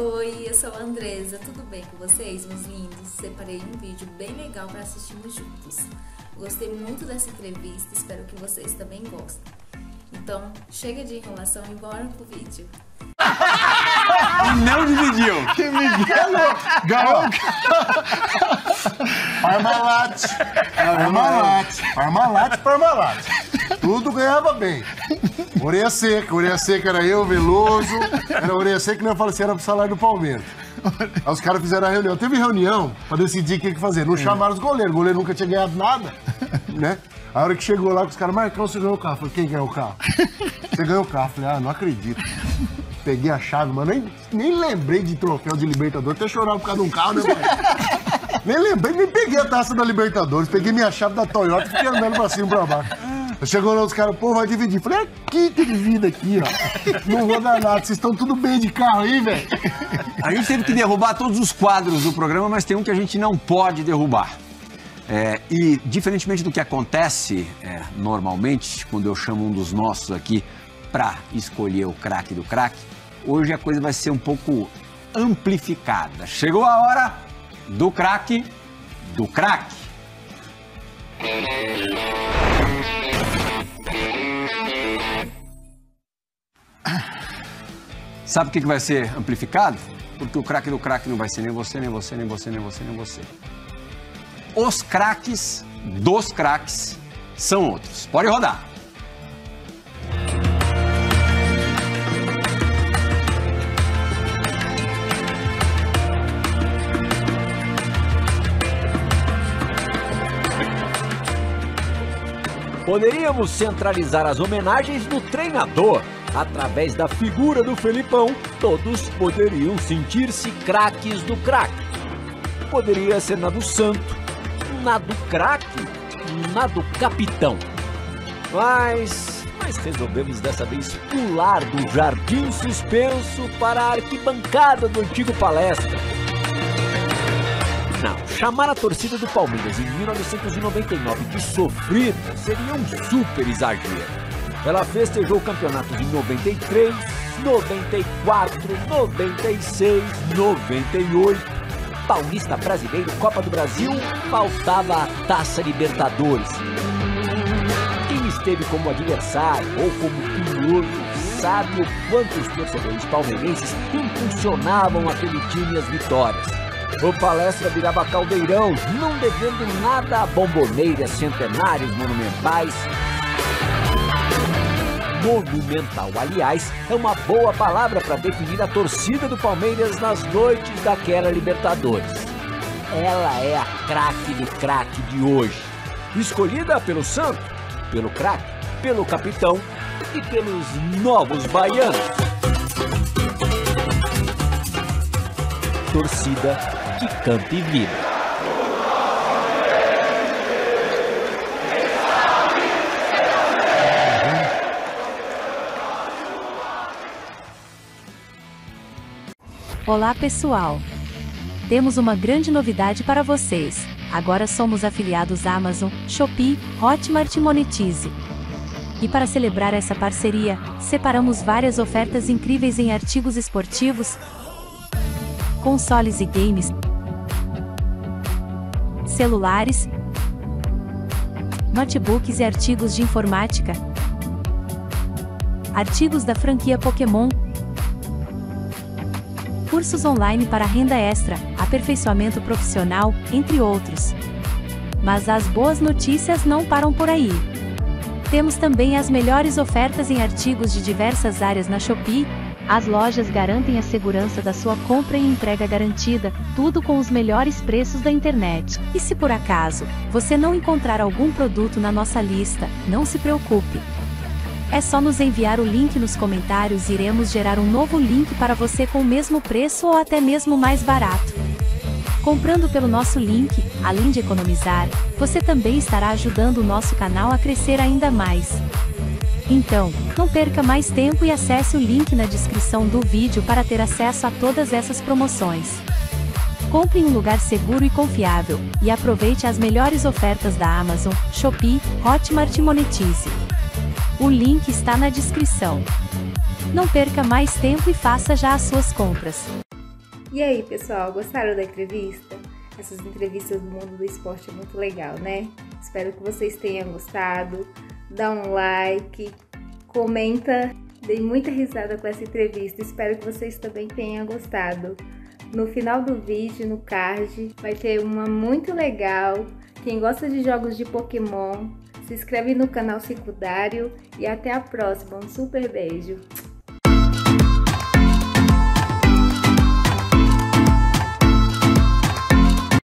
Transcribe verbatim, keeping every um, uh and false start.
Oi, eu sou a Andresa, tudo bem com vocês, meus lindos? Separei um vídeo bem legal para assistirmos juntos. Gostei muito dessa entrevista, espero que vocês também gostem. Então, chega de enrolação e bora pro vídeo. Não dividiu! Que Miguel! Galoca! Parmalat, Parmalat, Parmalat, Parmalat. Tudo ganhava bem. Orelha seca, orelha seca era eu, Veloso. Era orelha seca que não falei assim, era pro salário do Palmeiras. Aí os caras fizeram a reunião. Teve reunião pra decidir o que, que fazer. Não chamaram os goleiros, o goleiro nunca tinha ganhado nada, né? A hora que chegou lá, os caras, Marcão, você ganhou o carro. Eu falei, quem ganhou o carro? Você ganhou o carro. Eu falei, ah, não acredito. Peguei a chave, mano, nem, nem lembrei de troféu de Libertadores, até chorava por causa de um carro, né, mano? Nem lembrei, nem peguei a taça da Libertadores, peguei minha chave da Toyota e fiquei andando pra cima e pra baixo. Chegou lá os caras, pô, vai dividir. Falei, aqui tem vida aqui, ó. Não vou dar nada, vocês estão tudo bem de carro aí, velho. A gente teve que derrubar todos os quadros do programa, mas tem um que a gente não pode derrubar. É, e, diferentemente do que acontece é, normalmente, quando eu chamo um dos nossos aqui pra escolher o craque do craque, hoje a coisa vai ser um pouco amplificada. Chegou a hora... do craque, do craque. Sabe o que vai ser amplificado? Porque o craque do craque não vai ser nem você, nem você, nem você, nem você, nem você. Os craques dos craques são outros. Pode rodar. Poderíamos centralizar as homenagens no treinador. Através da figura do Felipão, todos poderiam sentir-se craques do craque. Poderia ser na do santo, na do craque, na do capitão. Mas, mas resolvemos dessa vez pular do jardim suspenso para a arquibancada do antigo Palestra. Não, chamar a torcida do Palmeiras em mil novecentos e noventa e nove de sofrida seria um super exagero. Ela festejou campeonatos em noventa e três, noventa e quatro, noventa e seis, noventa e oito. Paulista Brasileiro, Copa do Brasil, faltava a Taça Libertadores. Quem esteve como adversário ou como piloto sabe o quanto os torcedores palmeirenses impulsionavam aquele time e as vitórias. O Palestra virava caldeirão, não devendo nada a Bomboneira, Centenários, Monumentais. Monumental, aliás, é uma boa palavra para definir a torcida do Palmeiras nas noites daquela Libertadores. Ela é a craque do craque de hoje. Escolhida pelo santo, pelo craque, pelo capitão e pelos novos baianos. Torcida que canta e vibra. Olá, pessoal! Temos uma grande novidade para vocês. Agora somos afiliados à Amazon, Shopee, Hotmart e Monetize. E para celebrar essa parceria, separamos várias ofertas incríveis em artigos esportivos, consoles e games, celulares, notebooks e artigos de informática, artigos da franquia Pokémon, cursos online para renda extra, aperfeiçoamento profissional, entre outros. Mas as boas notícias não param por aí. Temos também as melhores ofertas em artigos de diversas áreas na Shopee. As lojas garantem a segurança da sua compra e entrega garantida, tudo com os melhores preços da internet. E se por acaso, você não encontrar algum produto na nossa lista, não se preocupe. É só nos enviar o link nos comentários e iremos gerar um novo link para você com o mesmo preço ou até mesmo mais barato. Comprando pelo nosso link, além de economizar, você também estará ajudando o nosso canal a crescer ainda mais. Então, não perca mais tempo e acesse o link na descrição do vídeo para ter acesso a todas essas promoções. Compre em um lugar seguro e confiável, e aproveite as melhores ofertas da Amazon, Shopee, Hotmart e Monetize. O link está na descrição. Não perca mais tempo e faça já as suas compras. E aí, pessoal, gostaram da entrevista? Essas entrevistas do mundo do esporte é muito legal, né? Espero que vocês tenham gostado. Dá um like, comenta. Dei muita risada com essa entrevista. Espero que vocês também tenham gostado. No final do vídeo, no card, vai ter uma muito legal. Quem gosta de jogos de Pokémon, se inscreve no canal secundário. E até a próxima. Um super beijo.